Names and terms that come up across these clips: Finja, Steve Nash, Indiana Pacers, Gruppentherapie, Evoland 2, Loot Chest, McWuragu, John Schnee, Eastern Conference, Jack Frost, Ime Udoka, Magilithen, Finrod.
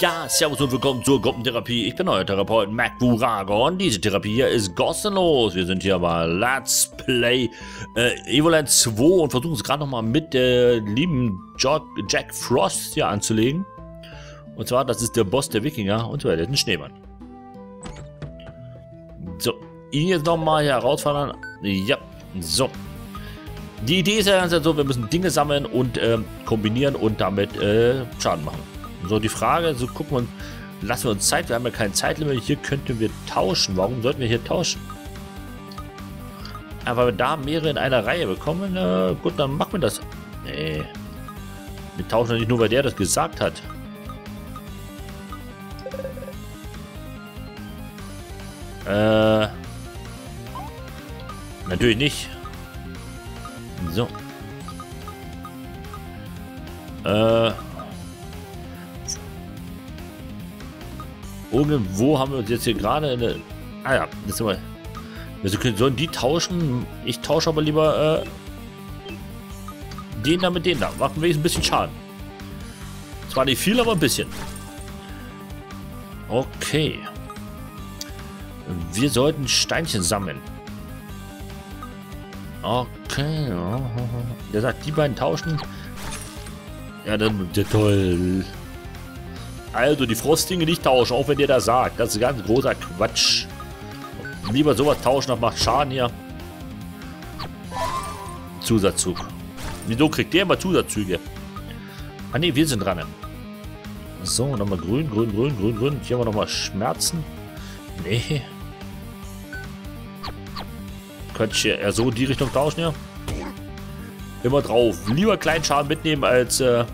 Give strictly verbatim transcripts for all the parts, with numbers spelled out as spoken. Ja, servus und willkommen zur Gruppentherapie. Ich bin euer Therapeut McWuragu und diese Therapie hier ist kostenlos. Wir sind hier bei Let's Play äh, Evoland zwei und versuchen es gerade nochmal mit der lieben jo Jack Frost hier anzulegen. Und zwar, das ist der Boss der Wikinger und so weiter, den Schneemann. So, ihn jetzt nochmal hier herausfordern. Ja, so. Die Idee ist ja ganz so, wir müssen Dinge sammeln und äh, kombinieren und damit äh, Schaden machen. So, die Frage, so gucken wir uns, lassen wir uns Zeit, wir haben ja kein Zeitlimit, hier könnten wir tauschen, warum sollten wir hier tauschen? Aber wenn wir da mehrere in einer Reihe bekommen, na gut, dann machen wir das. Nee. Wir tauschen ja nicht nur, weil der das gesagt hat. Äh. Natürlich nicht. So. Äh. Irgendwo haben wir uns jetzt hier gerade in der... Ah ja, jetzt sind wir... Also können, sollen die tauschen? Ich tausche aber lieber äh, den da mit denen da. Macht wenigstens ein bisschen Schaden. Zwar nicht viel, aber ein bisschen. Okay. Wir sollten Steinchen sammeln. Okay. Der sagt, die beiden tauschen. Ja, dann... Ja, toll. Also die Frostdinge nicht tauschen, auch wenn ihr das sagt. Das ist ganz großer Quatsch. Lieber sowas tauschen, das macht Schaden hier. Zusatzzug. Wieso kriegt der immer Zusatzzüge? Ah ne, wir sind dran. So, nochmal grün, grün, grün, grün, grün. Hier haben wir nochmal Schmerzen. Nee. Könnte ich eher so in die Richtung tauschen, ja? Immer drauf. Lieber kleinen Schaden mitnehmen als... Äh,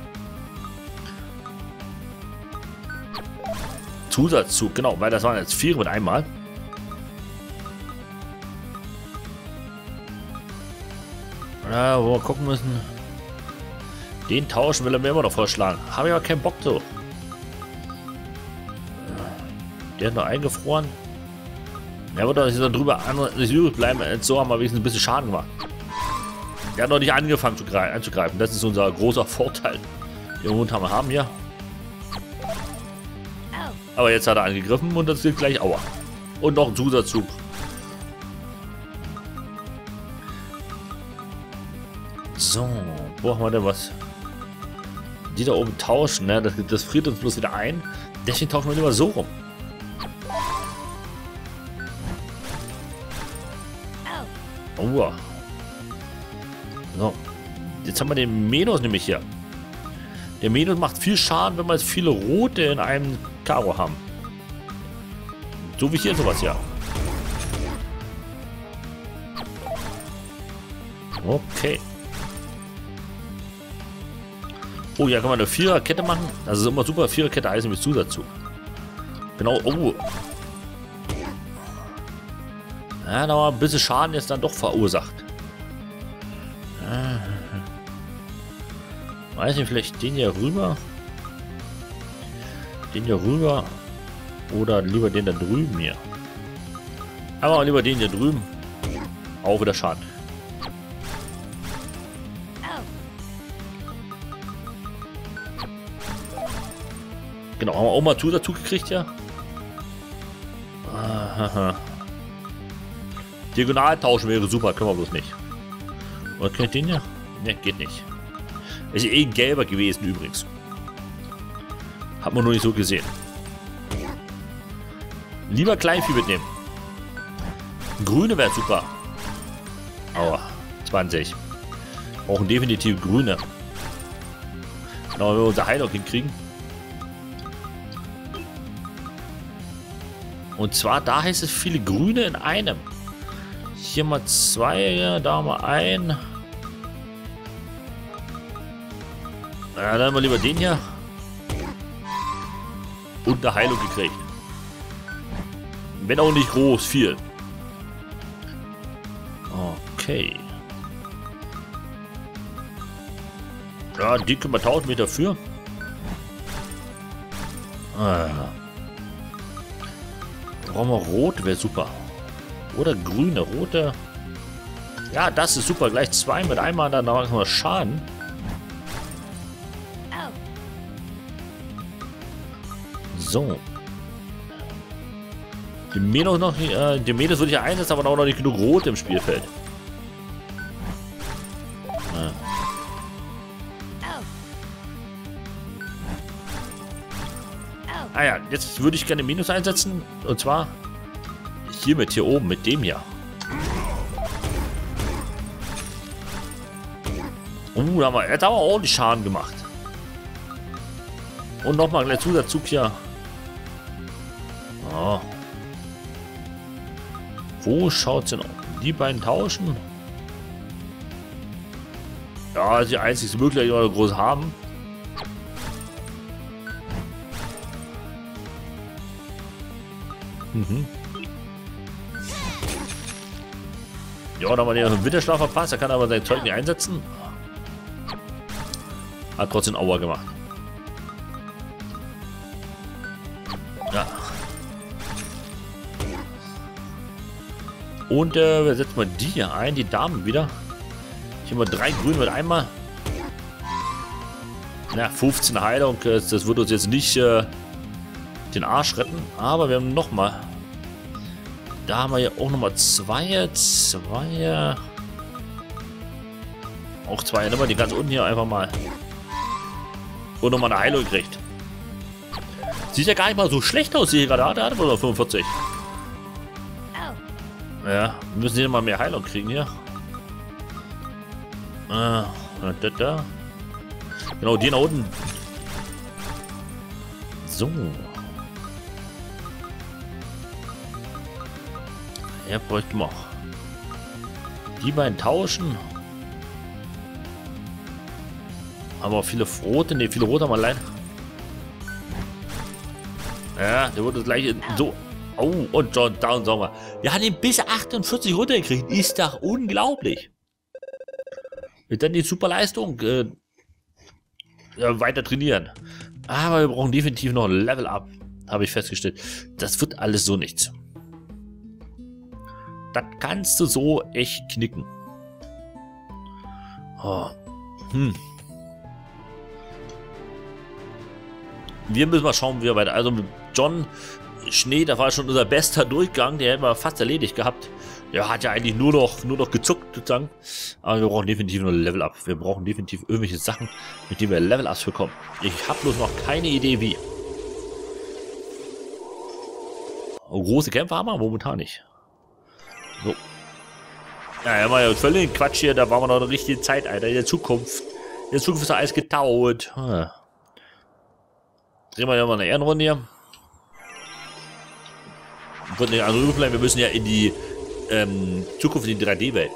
Zusatzzug, genau, weil das waren jetzt vier mit einmal. Ja, wo wir gucken müssen. Den tauschen will er mir immer noch vorschlagen. Habe ich aber keinen Bock so. Der ist noch eingefroren. Der wird doch nicht so drüber übrig bleiben, so haben wir wenigstens ein bisschen Schaden gemacht. Der hat noch nicht angefangen zu anzugreifen. Das ist unser großer Vorteil. Irgendwo haben wir haben hier. Aber jetzt hat er angegriffen und das wird gleich Aua. Und noch ein Zusatzzug. So, wo haben wir denn was? Die da oben tauschen, ne? Das, das friert uns bloß wieder ein. Deswegen tauschen wir lieber so rum. Aua. So. Jetzt haben wir den Menos nämlich hier. Der Menos macht viel Schaden, wenn wir jetzt viele Rote in einem Karo haben. So wie hier sowas, ja. Okay. Oh, ja, kann man eine Viererkette machen. Das ist immer super. Viererkette heißt nämlich Zusatzzug. Genau. Oh. Ja, da war ein bisschen Schaden jetzt dann doch verursacht. Weiß nicht, vielleicht den hier rüber. Den hier rüber. Oder lieber den da drüben hier. Aber lieber den hier drüben. Auch wieder Schaden. Genau, haben wir auch mal dazu gekriegt, ja. Aha. Diagonal tauschen wäre super, können wir bloß nicht. Oder kann ich den hier? Ne, geht nicht. Ist eh ein gelber gewesen übrigens. Hat man nur nicht so gesehen. Lieber Kleinvieh mitnehmen. Grüne wäre super. Aua, zwanzig. Brauchen definitiv grüne. Genau, wenn wir unser Heilung hinkriegen. Und zwar, da heißt es viele grüne in einem. Hier mal zwei, da mal ein. Ja, dann haben wir lieber den hier. Und eine Heilung gekriegt. Wenn auch nicht groß, viel. Okay. Ja, die können wir tauschen mit dafür. Ah. Brauchen wir rot, wäre super. Oder grüne, rote. Ja, das ist super. Gleich zwei mit einmal, dann machen wir Schaden. So. Den Melos noch, äh, den Melos würde ich ja einsetzen, aber auch noch nicht genug Rot im Spielfeld. Ja. Ah ja, jetzt würde ich gerne Minus einsetzen. Und zwar hiermit, hier oben, mit dem hier. Uh, da haben wir, er hat aber ordentlich Schaden gemacht. Und nochmal gleich Zusatzzug hier. Ah. Wo schaut's denn aus? Die beiden tauschen. Ja, das ist die einzige Möglichkeit, die wir groß haben. Mhm. Ja, da haben wir den Winterschlaf verpasst. Er kann aber sein Zeug nicht einsetzen. Hat trotzdem Aua gemacht. Ja. Und äh, wir setzen mal die hier ein, die Damen wieder. Hier haben wir drei Grüne mit einmal. Na, fünfzehn Heilung. Das wird uns jetzt nicht äh, den Arsch retten. Aber wir haben nochmal. Da haben wir ja auch nochmal zwei. Zwei. Auch zwei. Nehmen wir die ganz unten hier einfach mal. Und nochmal eine Heilung kriegt. Sieht ja gar nicht mal so schlecht aus, die hier gerade hat. Da hat man noch fünfundvierzig. Ja, wir müssen hier mal mehr Heilung kriegen hier. Ah, da, da. Genau, die nach unten. So. Ja, bräuchten wir auch. Die beiden tauschen. Aber viele Rote, ne, viele Rote haben wir allein. Ja, der wurde gleich so. Oh, und John Down sagen wir. Wir haben ihn bis achtundvierzig runtergekriegt. Ist doch unglaublich. Mit dann die super Leistung äh, ja, weiter trainieren. Aber wir brauchen definitiv noch ein Level Up, habe ich festgestellt. Das wird alles so nichts. Das kannst du so echt knicken. Oh. Hm. Wir müssen mal schauen, wie wir weiter. Also mit John Schnee, da war schon unser bester Durchgang, der hätten wir fast erledigt gehabt. Der hat ja eigentlich nur noch, nur noch gezuckt sozusagen. Aber wir brauchen definitiv nur Level Up. Wir brauchen definitiv irgendwelche Sachen, mit denen wir Level Ups bekommen. Ich habe bloß noch keine Idee wie. Große Kämpfe haben wir momentan nicht. So. Ja, ja, war ja völlig Quatsch hier, da waren wir noch in der richtigen Zeit, Alter. In der Zukunft. In der Zukunft ist ja alles getaut. Hm. Drehen wir ja mal eine Ehrenrunde hier. Wird nicht anders übrig, wir müssen ja in die ähm, Zukunft, in die drei D-Welt.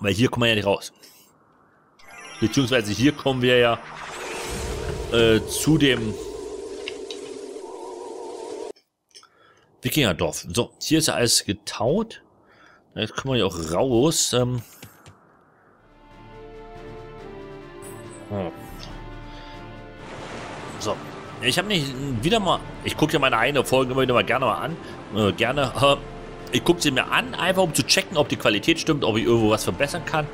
Weil hier kommen wir ja nicht raus. Beziehungsweise hier kommen wir ja äh, zu dem Wikingerdorf. So, hier ist ja alles getaut. Jetzt kommen wir ja auch raus. Ähm. Hm. So, ich habe nicht wieder mal, ich gucke ja meine eigene Folge immer wieder mal gerne mal an, äh, gerne, äh, ich gucke sie mir an, einfach um zu checken, ob die Qualität stimmt, ob ich irgendwo was verbessern kann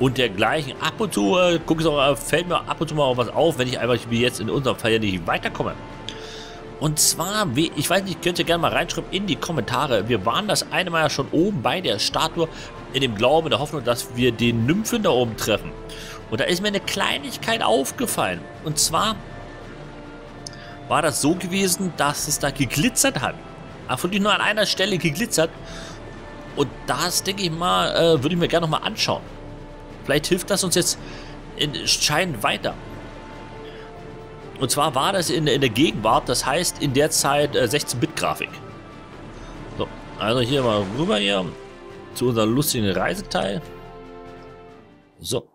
und dergleichen. Ab und zu äh, gucke ich auch, fällt mir ab und zu mal auch was auf, wenn ich einfach wie jetzt in unserem Fall ja nicht weiterkomme. Und zwar, wie, ich weiß nicht, könnt ihr gerne mal reinschreiben in die Kommentare. Wir waren das eine Mal ja schon oben bei der Statue in dem Glauben, in der Hoffnung, dass wir den Nymphen da oben treffen. Und da ist mir eine Kleinigkeit aufgefallen. Und zwar war das so gewesen, dass es da geglitzert hat. Ach, wirklich nur an einer Stelle geglitzert. Und das, denke ich mal, äh, würde ich mir gerne nochmal anschauen. Vielleicht hilft das uns jetzt entscheidend weiter. Und zwar war das in, in der Gegenwart, das heißt in der Zeit äh, sechzehn Bit Grafik. So, also hier mal rüber hier zu unserem lustigen Reiseteil. So.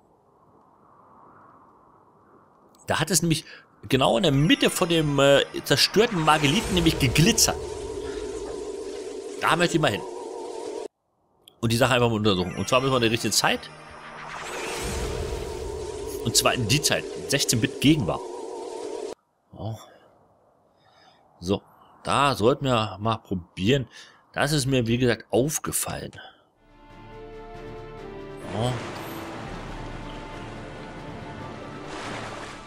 Da hat es nämlich genau in der Mitte von dem äh, zerstörten Margeliten nämlich geglitzert. Da möchte ich mal hin. Und die Sache einfach mal untersuchen. Und zwar müssen wir in die richtige Zeit. Und zwar in die Zeit. sechzehn Bit Gegenwart. Oh. So. Da sollten wir mal probieren. Das ist mir, wie gesagt, aufgefallen. Oh.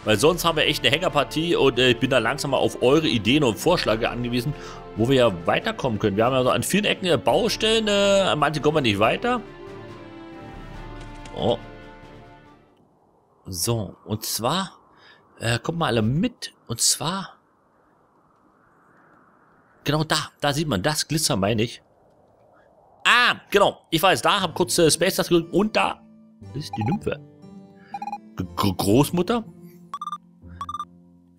Weil sonst haben wir echt eine Hängerpartie und äh, ich bin da langsam mal auf eure Ideen und Vorschläge angewiesen, wo wir ja weiterkommen können. Wir haben ja so an vielen Ecken Baustellen, äh, manche kommen wir nicht weiter. Oh. So, und zwar, äh, kommt mal alle mit, und zwar, genau da, da sieht man das Glitzer, meine ich. Ah, genau, ich war jetzt da, habe kurz äh, Space das gedrückt und da ist die Nymphe. G -G Großmutter?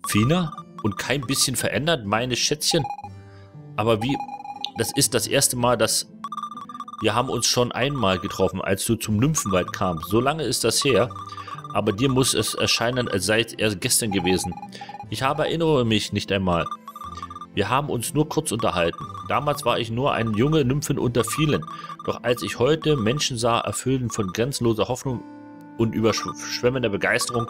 Fina? Und kein bisschen verändert, meine Schätzchen. Aber wie, das ist das erste Mal, dass wir haben uns schon einmal getroffen, als du zum Nymphenwald kamst. So lange ist das her. Aber dir muss es erscheinen, als sei es erst gestern gewesen. Ich habe erinnere mich nicht einmal. Wir haben uns nur kurz unterhalten. Damals war ich nur eine junge Nymphin unter vielen. Doch als ich heute Menschen sah, erfüllt von grenzenloser Hoffnung und überschwemmender Begeisterung,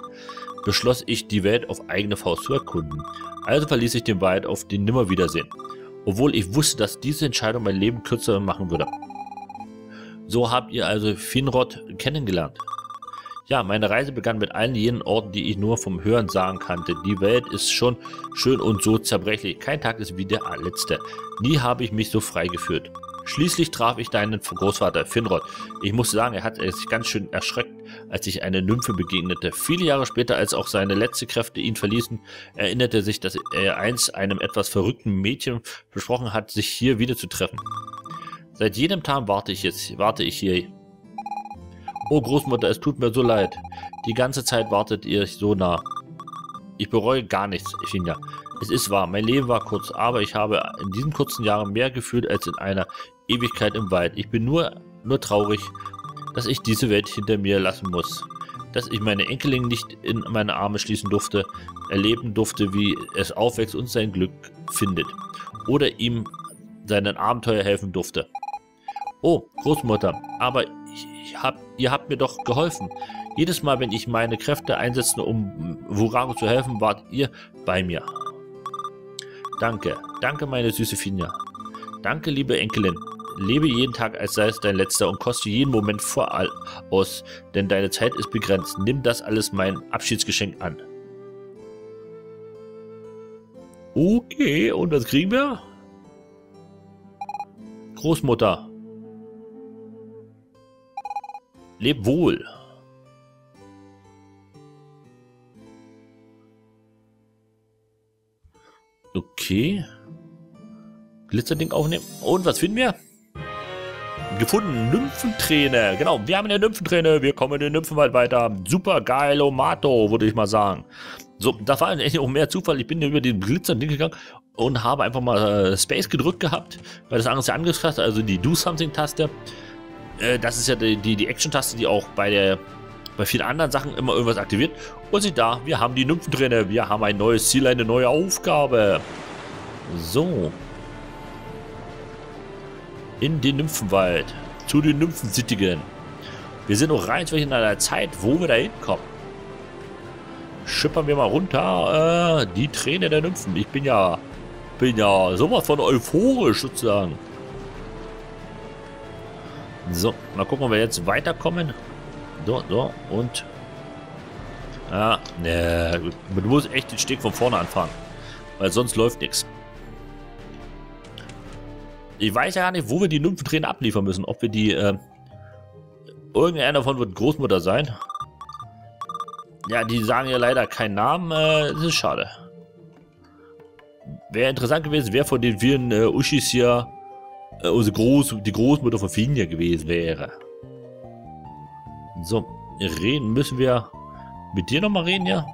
beschloss ich, die Welt auf eigene Faust zu erkunden. Also verließ ich den Wald auf den Nimmerwiedersehen. Obwohl ich wusste, dass diese Entscheidung mein Leben kürzer machen würde. So habt ihr also Finrod kennengelernt. Ja, meine Reise begann mit allen jenen Orten, die ich nur vom Hören sagen kannte. Die Welt ist schon schön und so zerbrechlich. Kein Tag ist wie der letzte. Nie habe ich mich so frei gefühlt. Schließlich traf ich deinen Großvater Finrod. Ich muss sagen, er hat sich ganz schön erschreckt, als ich einer Nymphe begegnete. Viele Jahre später, als auch seine letzten Kräfte ihn verließen, erinnerte sich, dass er einst einem etwas verrückten Mädchen versprochen hat, sich hier wieder zu treffen. Seit jedem Tag warte ich jetzt, warte ich hier. Oh Großmutter, es tut mir so leid. Die ganze Zeit wartet ihr so nah. Ich bereue gar nichts, Finja. Es ist wahr, mein Leben war kurz, aber ich habe in diesen kurzen Jahren mehr gefühlt als in einer Ewigkeit im Wald. Ich bin nur, nur traurig, dass ich diese Welt hinter mir lassen muss. Dass ich meine Enkelin nicht in meine Arme schließen durfte, erleben durfte, wie es aufwächst und sein Glück findet. Oder ihm seinen Abenteuer helfen durfte. Oh, Großmutter, aber ich, ich hab, ihr habt mir doch geholfen. Jedes Mal, wenn ich meine Kräfte einsetzte, um Wuragu zu helfen, wart ihr bei mir. Danke, danke meine süße Finja. Danke, liebe Enkelin. Lebe jeden Tag, als sei es dein letzter und koste jeden Moment vor all aus, denn deine Zeit ist begrenzt. Nimm das alles mein Abschiedsgeschenk an. Okay, und was kriegen wir? Großmutter. Leb wohl. Okay. Glitzerding aufnehmen. Und was finden wir? Gefunden. Nymphenträne. Genau, wir haben eine Nymphenträne. Wir kommen in den Nymphenwald weiter. Super geil, Omato, würde ich mal sagen. So, da war eigentlich auch mehr Zufall. Ich bin über den Glitzerding gegangen und habe einfach mal äh, Space gedrückt gehabt. Weil das andere ist ja angefasst, also die Do-Something-Taste. Das ist ja die, die, die Action-Taste, die auch bei, der, bei vielen anderen Sachen immer irgendwas aktiviert. Und seht da, wir haben die Nymphenträne. Wir haben ein neues Ziel, eine neue Aufgabe. So. In den Nymphenwald. Zu den Nymphensittigen. Wir sind noch rein in einer Zeit, wo wir da hinkommen. Schippern wir mal runter. Äh, die Träne der Nymphen. Ich bin ja, bin ja sowas von euphorisch sozusagen. So, mal gucken, ob wir jetzt weiterkommen. So, so, und... Ah, ne, du musst echt den Steg von vorne anfangen. Weil sonst läuft nichts. Ich weiß ja gar nicht, wo wir die Nymphentränen abliefern müssen. Ob wir die, äh... irgendeiner davon wird Großmutter sein. Ja, die sagen ja leider keinen Namen. Äh, das ist schade. Wäre interessant gewesen, wer von den vielen äh, Uschis hier... Also groß, die Großmutter von Finja gewesen wäre. So, reden müssen wir mit dir nochmal reden, ja?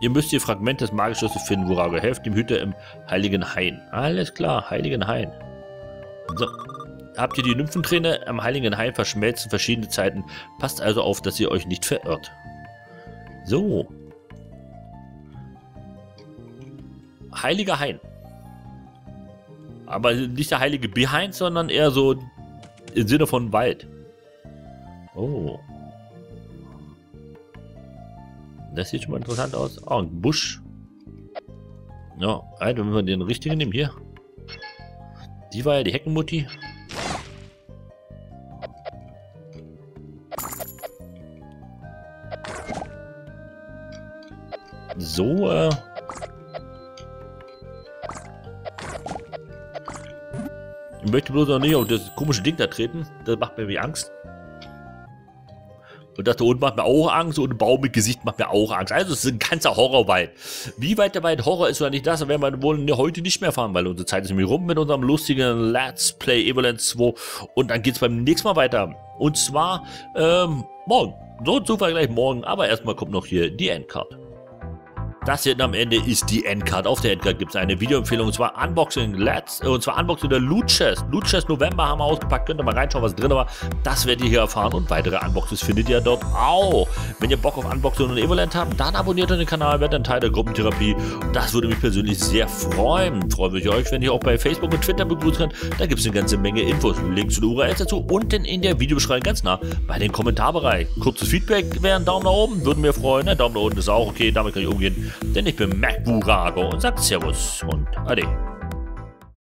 Ihr müsst ihr Fragment des Mageschlosses finden, Wuragu. Helft dem Hüter im Heiligen Hain. Alles klar, Heiligen Hain. So, habt ihr die Nymphenträne am Heiligen Hain verschmelzen verschiedene Zeiten. Passt also auf, dass ihr euch nicht verirrt. So. Heiliger Hain. Aber nicht der heilige Behind, sondern eher so im Sinne von Wald. Oh. Das sieht schon mal interessant aus. Oh, ein Busch. Ja, also wenn wir den richtigen nehmen, hier. Die war ja die Heckenmutti. So, äh... ich möchte bloß noch nicht auf das komische Ding da treten. Das macht mir irgendwie Angst. Und das da unten macht mir auch Angst. Und ein Baum mit Gesicht macht mir auch Angst. Also es ist ein ganzer Horrorwald. Wie weit der Wald Horror ist oder nicht das, dann werden wir wohl heute nicht mehr fahren, weil unsere Zeit ist nämlich rum mit unserem lustigen Let's Play Evoland zwei. Und dann geht es beim nächsten Mal weiter. Und zwar ähm, morgen. So zum Vergleich morgen. Aber erstmal kommt noch hier die Endcard. Das hier am Ende ist die Endcard. Auf der Endcard gibt es eine Videoempfehlung, und zwar Unboxing Let's, und zwar Unboxing der Loot Chest. Loot Chest November haben wir ausgepackt, könnt ihr mal reinschauen, was drin war. Das werdet ihr hier erfahren und weitere Unboxes findet ihr dort auch. Wenn ihr Bock auf Unboxing und Evoland habt, dann abonniert den Kanal, werdet ein Teil der Gruppentherapie. Das würde mich persönlich sehr freuen. Freue mich euch, wenn ihr auch bei Facebook und Twitter begrüßen könnt. Da gibt es eine ganze Menge Infos, Links und U R Ls dazu unten in der Videobeschreibung ganz nah bei den Kommentarbereich. Kurzes Feedback wäre ein Daumen nach oben, würde mir freuen. Ein Daumen nach unten ist auch okay, damit kann ich umgehen. Denn ich bin McWuragu und sage Servus und Ade.